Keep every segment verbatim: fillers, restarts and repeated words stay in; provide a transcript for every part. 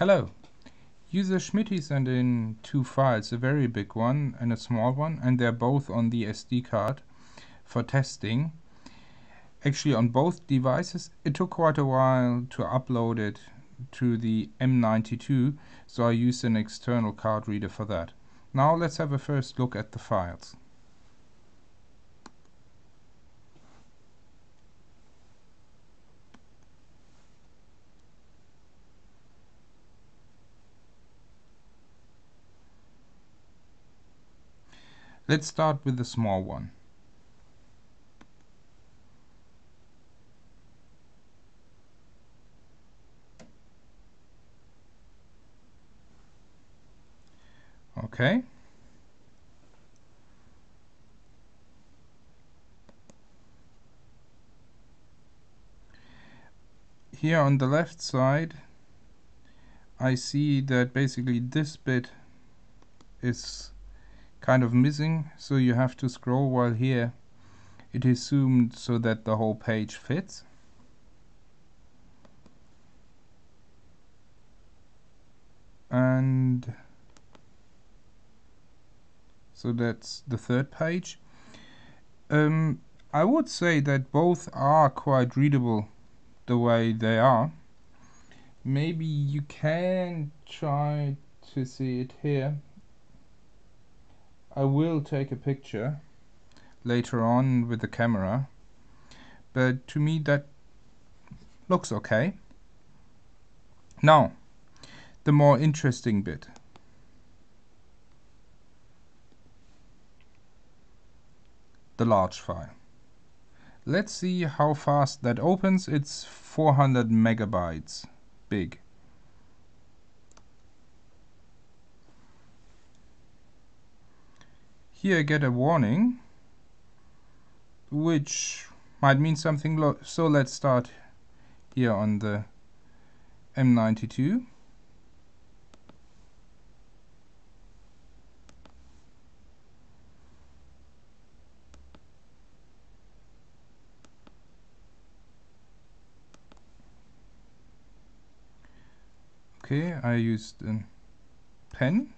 Hello! User Schmitty sent in two files, a very big one and a small one, and they're both on the S D card for testing. Actually, on both devices, it took quite a while to upload it to the M ninety-two, so I used an external card reader for that. Now let's have a first look at the files. Let's start with the small one. Okay. Here on the left side, I see that basically this bit is kind of missing, so you have to scroll, while here it is zoomed so that the whole page fits. And so that's the third page. Um, I would say that both are quite readable the way they are. Maybe you can try to see it here. I will take a picture later on with the camera, but to me that looks okay. Now, the more interesting bit. The large file. Let's see how fast that opens. It's four hundred megabytes big. Here I get a warning, which might mean something, lo so let's start here on the M ninety-two. Okay, I used a pen.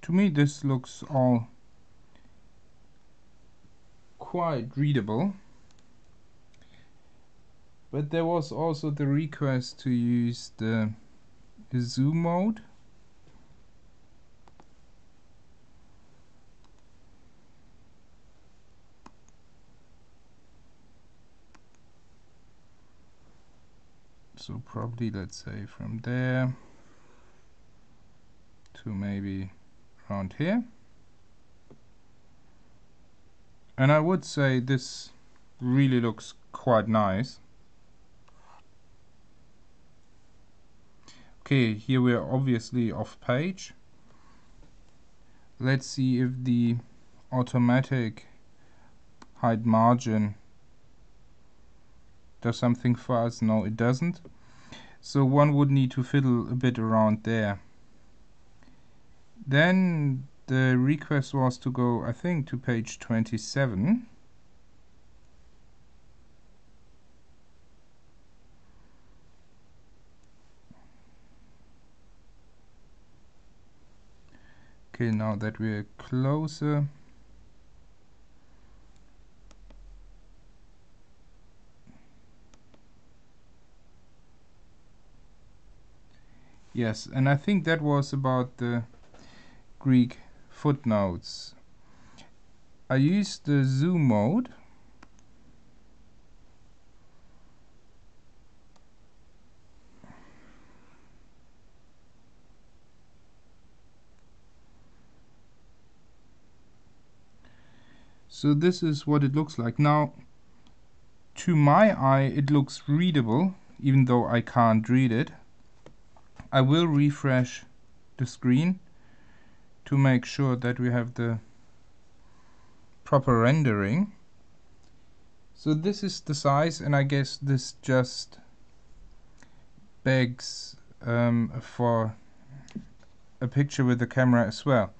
To me this looks all quite readable, but there was also the request to use the zoom mode, so probably let's say from there to maybe around here. And I would say this really looks quite nice. Okay, here we are obviously off page. Let's see if the automatic hide margin does something for us. No, it doesn't. So one would need to fiddle a bit around there. Then the request was to go, I think, to page twenty-seven. Okay, now that we're closer. Yes, and I think that was about the Greek footnotes. I used the zoom mode, so this is what it looks like. Now, to my eye it looks readable, even though I can't read it. I will refresh the screen to make sure that we have the proper rendering. So this is the size, and I guess this just begs um, for a picture with the camera as well.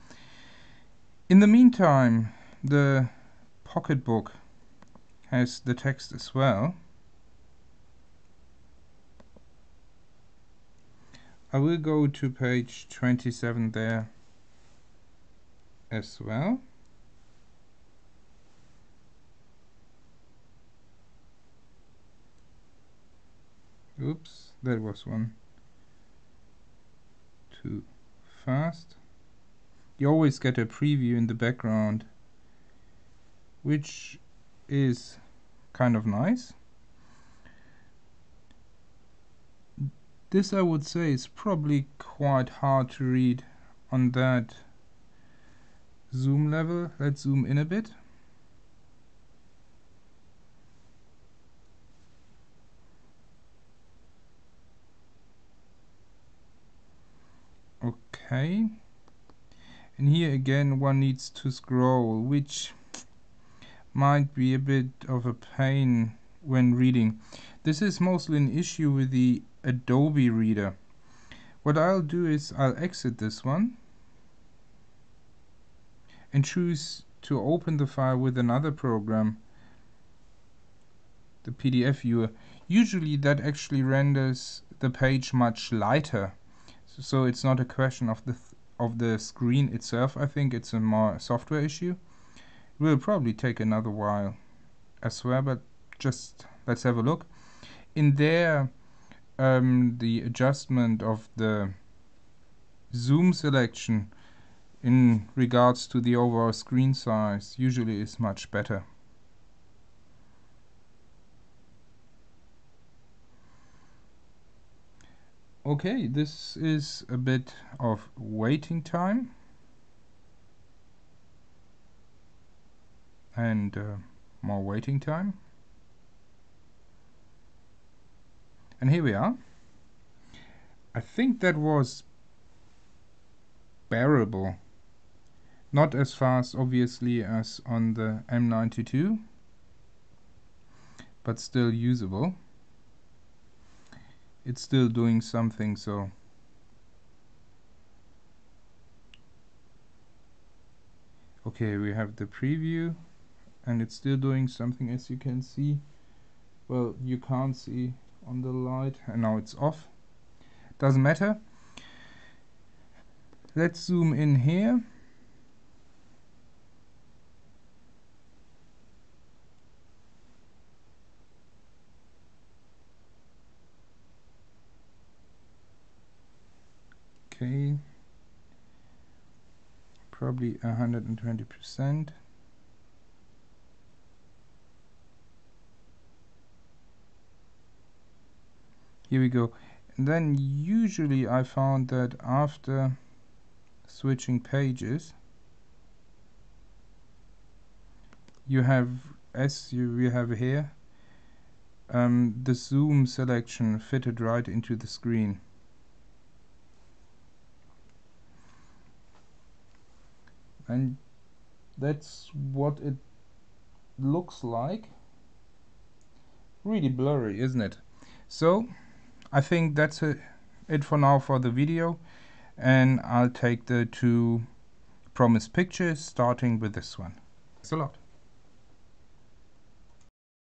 In the meantime, the pocketbook has the text as well. I will go to page twenty-seven there as well. Oops, that was one too fast. You always get a preview in the background, which is kind of nice. This, I would say, is probably quite hard to read on that zoom level. Let's zoom in a bit. Okay. And here again one needs to scroll, which might be a bit of a pain when reading. This is mostly an issue with the Adobe Reader. What I'll do is I'll exit this one and choose to open the file with another program, the P D F viewer. Usually that actually renders the page much lighter, so it's not a question of the th of the screen itself. I think it's a more software issue. It will probably take another while as well, but just let's have a look. In there, um, the adjustment of the zoom selection in regards to the overall screen size usually is much better. Okay, this is a bit of waiting time, and uh, more waiting time, and here we are. I think that was bearable, not as fast obviously as on the M ninety-two, but still usable. It's still doing something, so okay, we have the preview and it's still doing something, as you can see. Well, you can't see on the light, and now it's off. Doesn't matter. Let's zoom in here. Okay, probably one hundred twenty percent. Here we go. And then usually I found that after switching pages, you have, as you we have here, um, the zoom selection fitted right into the screen. And that's what it looks like. Really blurry, isn't it? So I think that's a, it for now for the video, and I'll take the two promised pictures, starting with this one. Thanks a lot.